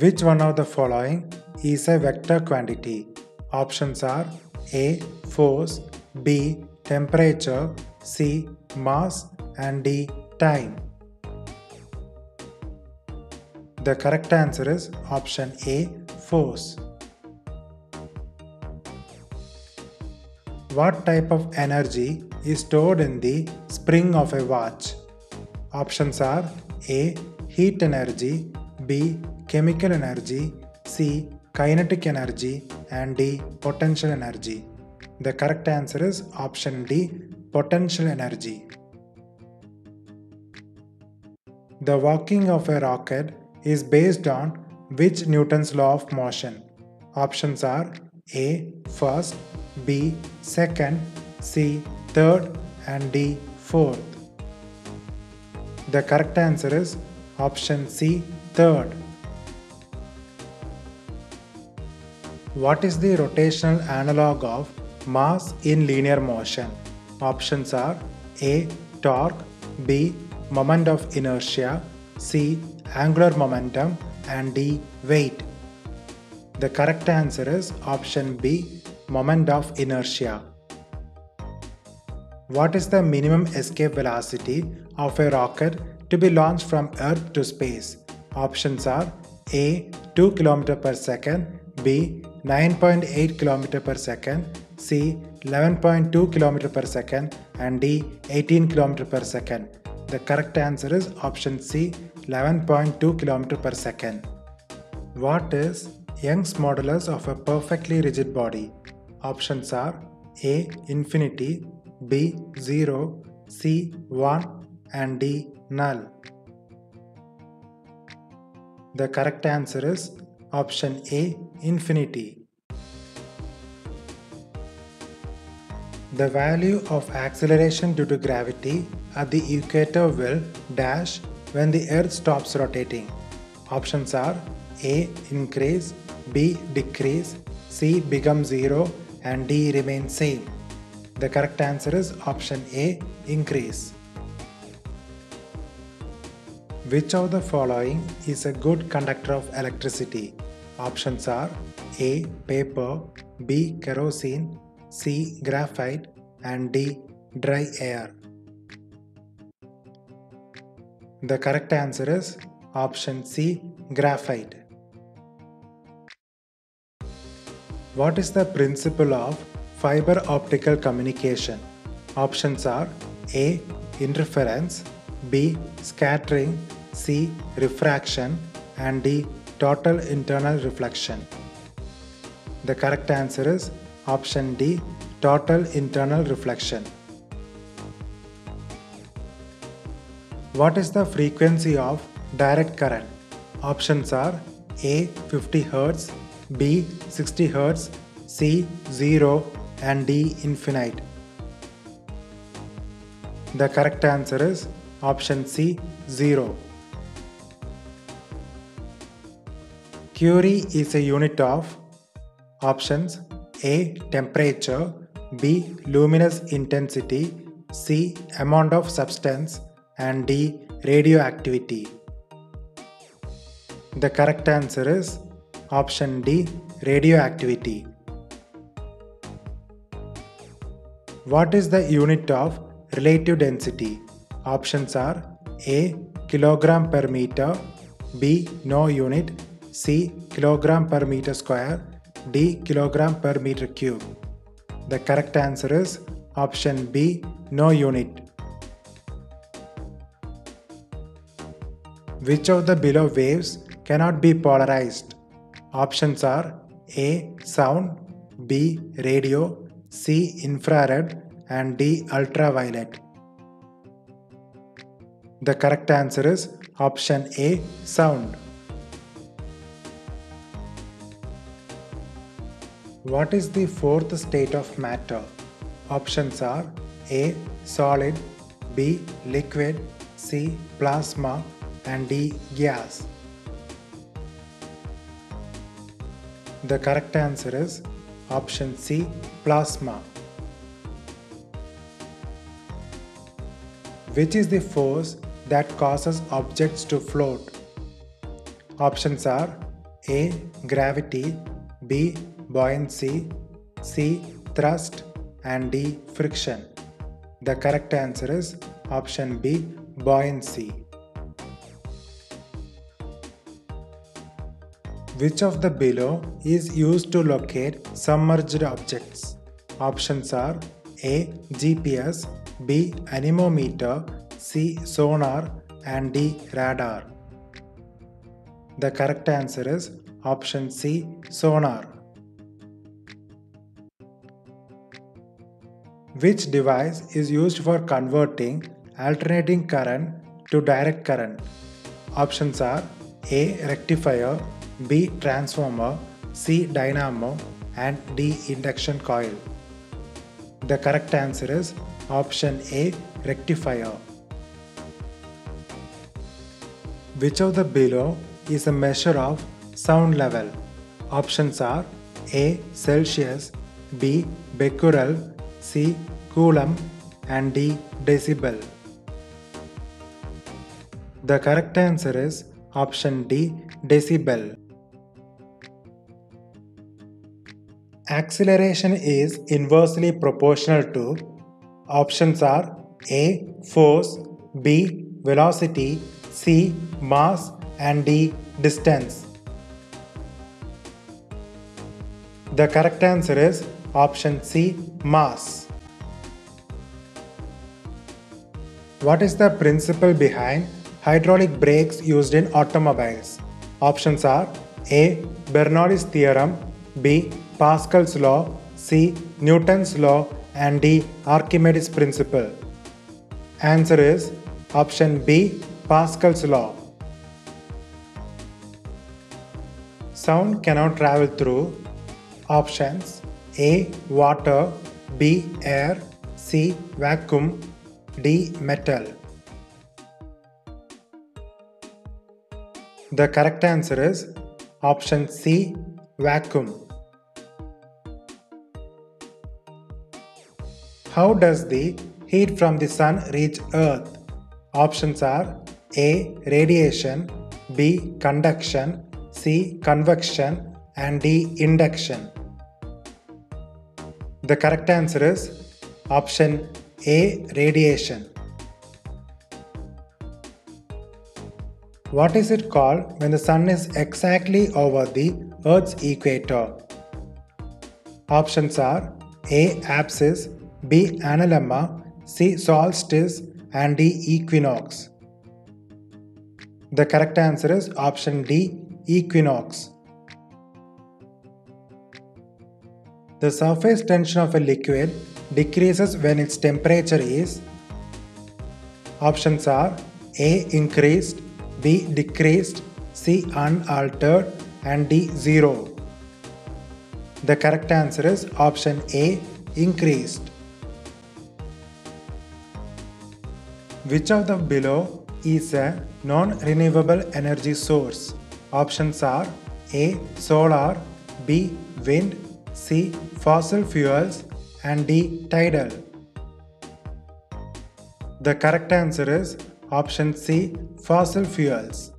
Which one of the following is a vector quantity? Options are A. Force, B. Temperature, C. Mass and D. Time. The correct answer is option A. Force. What type of energy is stored in the spring of a watch? Options are A. Heat energy, B. Chemical energy, C. Kinetic energy and D. Potential energy. The correct answer is option D. Potential energy. The working of a rocket is based on which Newton's law of motion? Options are A. First, B. Second, C. Third and D. Fourth. The correct answer is option C. Third. What is the rotational analog of mass in linear motion? Options are A. Torque, B. Moment of inertia, C. Angular momentum and D. Weight. The correct answer is option B. Moment of inertia. What is the minimum escape velocity of a rocket to be launched from Earth to space? Options are A. 2 km per second, B. 9.8 km per second, C. 11.2 km per second and D. 18 km per second. The correct answer is option C. 11.2 km per second. What is Young's modulus of a perfectly rigid body? Options are A. Infinity, B. 0, C. 1 and D. Null. The correct answer is option A. Infinity. The value of acceleration due to gravity at the equator will dash when the earth stops rotating. Options are A. Increase, B. Decrease, C. Become zero and D. Remain same. The correct answer is option A. Increase. Which of the following is a good conductor of electricity? Options are A. Paper, B. Kerosene, C. Graphite and D. Dry air. The correct answer is option C. Graphite. What is the principle of fiber optical communication? Options are A. Interference, B. Scattering, C. Refraction and D. Total internal reflection. The correct answer is option D. Total internal reflection. What is the frequency of direct current? Options are A. 50 Hz, B. 60 Hz, C. 0 and D. Infinite. The correct answer is option C. 0. Curie is a unit of options A. Temperature, B. Luminous intensity, C. Amount of substance and D. Radioactivity. The correct answer is option D. Radioactivity. What is the unit of relative density? Options are A. Kilogram per meter, B. No unit, C. Kilogram per meter square, D. Kilogram per meter cube. The correct answer is option B. No unit. Which of the below waves cannot be polarized? Options are A. Sound, B. Radio, C. Infrared and D. Ultraviolet. The correct answer is option A. Sound. What is the fourth state of matter? Options are A. Solid, B. Liquid, C. Plasma and D. Gas. The correct answer is option C. Plasma. Which is the force that causes objects to float? Options are A. Gravity, B. Buoyancy, C. Thrust, and D. Friction. The correct answer is option B. Buoyancy. Which of the below is used to locate submerged objects? Options are A. GPS, B. Anemometer, C. Sonar, and D. Radar. The correct answer is option C. Sonar. Which device is used for converting alternating current to direct current? Options are A. Rectifier, B. Transformer, C. Dynamo, and D. Induction coil. The correct answer is option A. Rectifier. Which of the below is a measure of sound level? Options are A. Celsius, B. Becquerel, C. Coulomb, and D. Decibel. The correct answer is option D. Decibel. Acceleration is inversely proportional to. Options are A. Force, B. Velocity, C. Mass, and D. Distance. The correct answer is option C. Mass. What is the principle behind hydraulic brakes used in automobiles? Options are A. Bernoulli's theorem, B. Pascal's law, C. Newton's law, and D. Archimedes principle. Answer is option B. Pascal's law. Sound cannot travel through. Options A. Water, B. Air, C. Vacuum, D. Metal. The correct answer is option C. Vacuum. How does the heat from the sun reach Earth? Options are A. Radiation, B. Conduction, C. Convection, and D. Induction. The correct answer is option A. Radiation. What is it called when the sun is exactly over the Earth's equator? Options are A. Apsis, B. Analemma, C. Solstice, and D. Equinox. The correct answer is option D. Equinox. The surface tension of a liquid decreases when its temperature is. Options are A. Increased, B. Decreased, C. Unaltered, and D. Zero. The correct answer is option A. Increased. Which of the below is a non-renewable energy source? Options are A. Solar, B. Wind, C. Fossil fuels, and D. Tidal. The correct answer is option C. Fossil fuels.